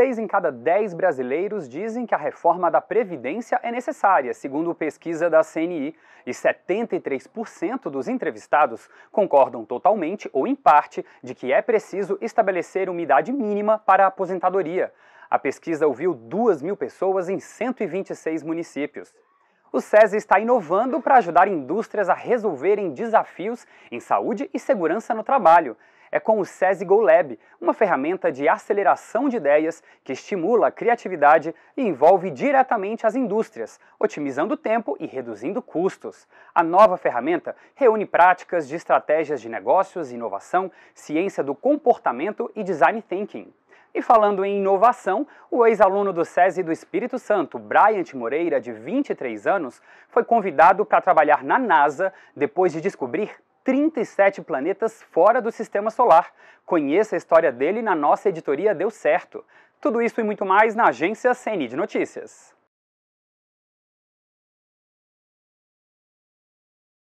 6 em cada 10 brasileiros dizem que a reforma da Previdência é necessária, segundo pesquisa da CNI, e 73% dos entrevistados concordam totalmente ou em parte de que é preciso estabelecer uma idade mínima para a aposentadoria. A pesquisa ouviu 2.000 pessoas em 126 municípios. O SESI está inovando para ajudar indústrias a resolverem desafios em saúde e segurança no trabalho. É com o SESI Go Lab, uma ferramenta de aceleração de ideias que estimula a criatividade e envolve diretamente as indústrias, otimizando tempo e reduzindo custos. A nova ferramenta reúne práticas de estratégias de negócios, inovação, ciência do comportamento e design thinking. E falando em inovação, o ex-aluno do SESI do Espírito Santo, Briant Moreira, de 23 anos, foi convidado para trabalhar na NASA depois de descobrir 37 planetas fora do Sistema Solar. Conheça a história dele na nossa editoria Deu Certo. Tudo isso e muito mais na agência CNI de Notícias.